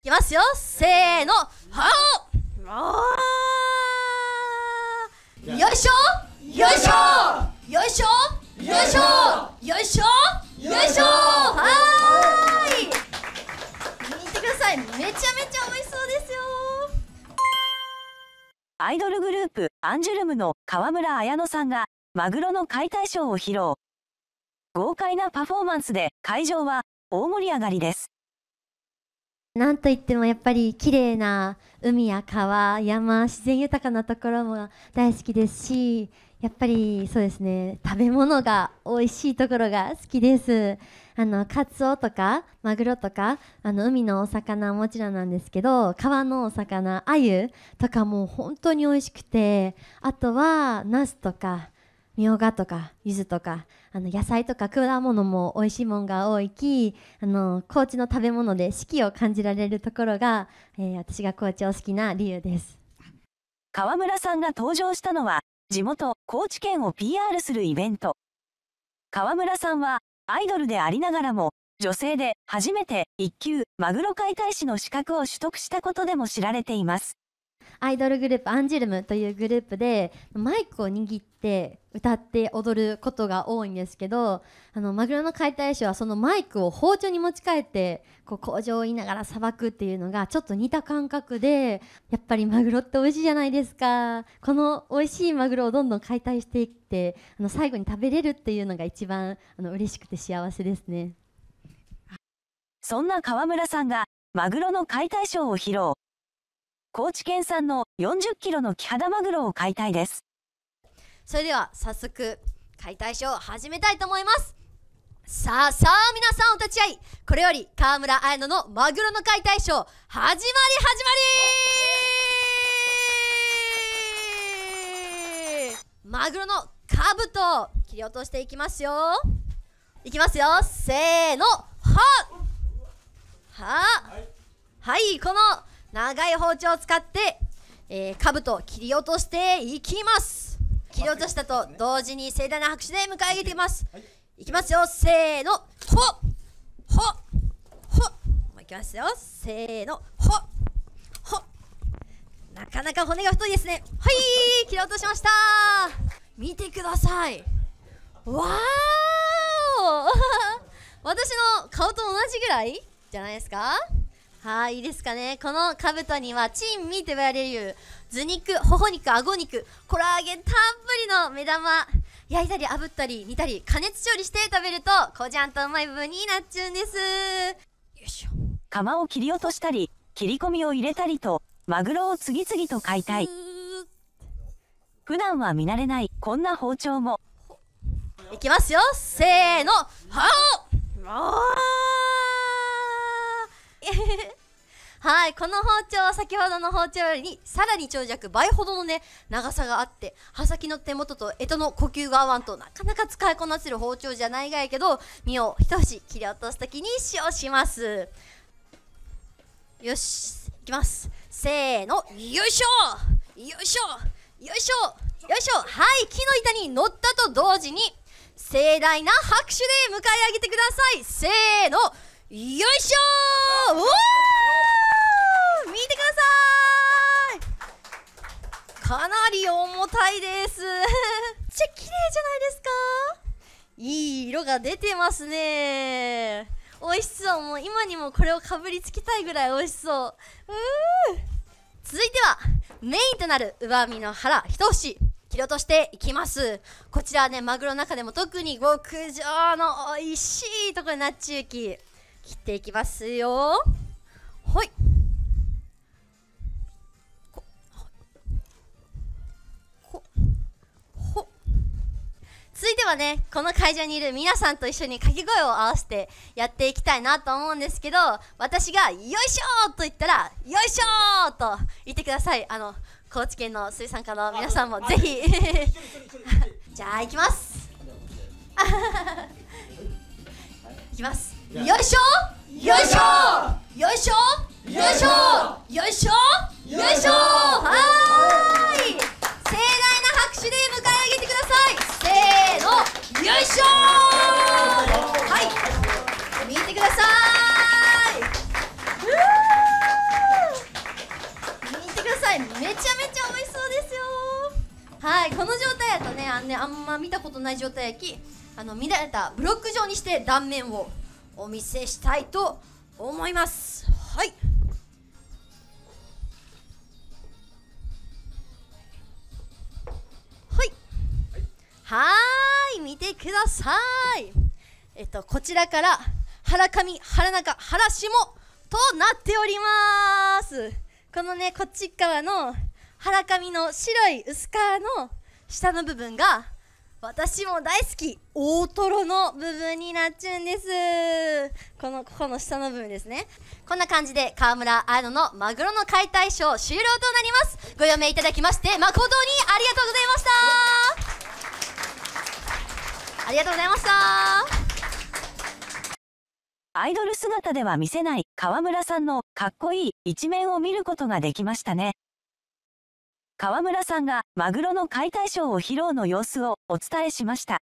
いきますよ、せーの、はお、よいしょよいしょよいしょよいしょよいしょよいしょ、はーい、見てください、めちゃめちゃ美味しそうですよ。アイドルグループアンジュルムの川村文乃さんがマグロの解体ショーを披露。豪快なパフォーマンスで会場は大盛り上がりです。なんといってもやっぱり綺麗な海や川、山、自然豊かなところも大好きですし、やっぱりそうですね、食べ物が美味しいところが好きです。カツオとかマグロとか海のお魚はもちろんなんですけど、川のお魚、アユとかも本当に美味しくて、あとはナスとかみょうがとか柚子とか野菜とか果物も美味しいもんが多いき、高知の食べ物で四季を感じられるところが、私が高知を好きな理由です。川村さんが登場したのは地元高知県を PR するイベント。川村さんはアイドルでありながらも女性で初めて1級マグロ解体師の資格を取得したことでも知られています。アイドルグループアンジュルムというグループでマイクを握って歌って踊ることが多いんですけど、マグロの解体ショーはそのマイクを包丁に持ち替えて口上を言いながらさばくっていうのがちょっと似た感覚で、やっぱりマグロって美味しいじゃないですか。この美味しいマグロをどんどん解体していって最後に食べれるっていうのが一番嬉しくて幸せですね。そんな川村さんがマグロの解体ショーを披露。高知県産の40キロのキハダマグロを解体です。それでは早速解体ショーを始めたいと思います。さあ皆さんお立ち会い、これより川村文乃のマグロの解体ショー始まりマグロの兜を切り落としていきますよ。いきますよ、せーの、はは、はい、この長い包丁を使って、兜を切り落としていきます。切り落としたと同時に盛大な拍手で迎え入れていきます、はい、いきますよ、せーの、ほっほっほっ、いきますよ、せーの、ほっほっ、なかなか骨が太いですね。はい、切り落としました。見てください、わー私の顔と同じぐらいじゃないですか。はい、いいですかね。この兜には珍味と言われる頭肉、頬肉、顎肉、コラーゲンたっぷりの目玉、焼いたり炙ったり煮たり加熱処理して食べるとこじゃんとうまい部分になっちゅうんです。よいしょ。釜を切り落としたり切り込みを入れたりとマグロを次々と解体。普段は見慣れないこんな包丁も。いきますよ、せーの、はお。はい、この包丁は先ほどの包丁よりさらに長尺、倍ほどのね長さがあって、刃先の手元と干支の呼吸が合わんとなかなか使いこなせる包丁じゃないがやけど、身を一節切り落とすときに使用します。よし、いきます、せーの、よいしょよいしょよいしょよいしょ。はい、木の板に乗ったと同時に盛大な拍手で迎え上げてください。せーの、よいしょー、おー、見てください、かなり重たいですめっちゃ綺麗じゃないですか。いい色が出てますね。美味しそう、もう今にもこれをかぶりつきたいぐらい美味しそう。続いてはメインとなる上身の腹一節切り落としていきます。こちらはね、マグロの中でも特に極上の美味しいところになっちゅうき、切っていきますよ。ほい、ほほほ。続いてはね、この会場にいる皆さんと一緒に掛け声を合わせてやっていきたいなと思うんですけど、私が「よいしょー」と言ったら「よいしょー」と言ってください。高知県の水産課の皆さんもぜひじゃあいきます。いきます、よいしょよいしょよいしょよいしょよいしょよいしょ。はーい、盛大な拍手で迎え上げてください。せーの、よいしょ。はい、見てください。はい、この状態やとね、あんま見たことない状態やき、乱れたブロック状にして断面をお見せしたいと思います。はい、はーい、見てください。こちらから腹上、腹中、腹下となっております。このね、こっち側の腹上の白い薄皮の下の部分が私も大好き大トロの部分になっちゃうんです。ここの下の部分ですね。こんな感じで川村綾乃のマグロの解体ショー終了となります。ご読みいただきまして誠にありがとうございました。ありがとうございました。アイドル姿では見せない川村さんのかっこいい一面を見ることができましたね。川村さんがマグロの解体ショーを披露の様子をお伝えしました。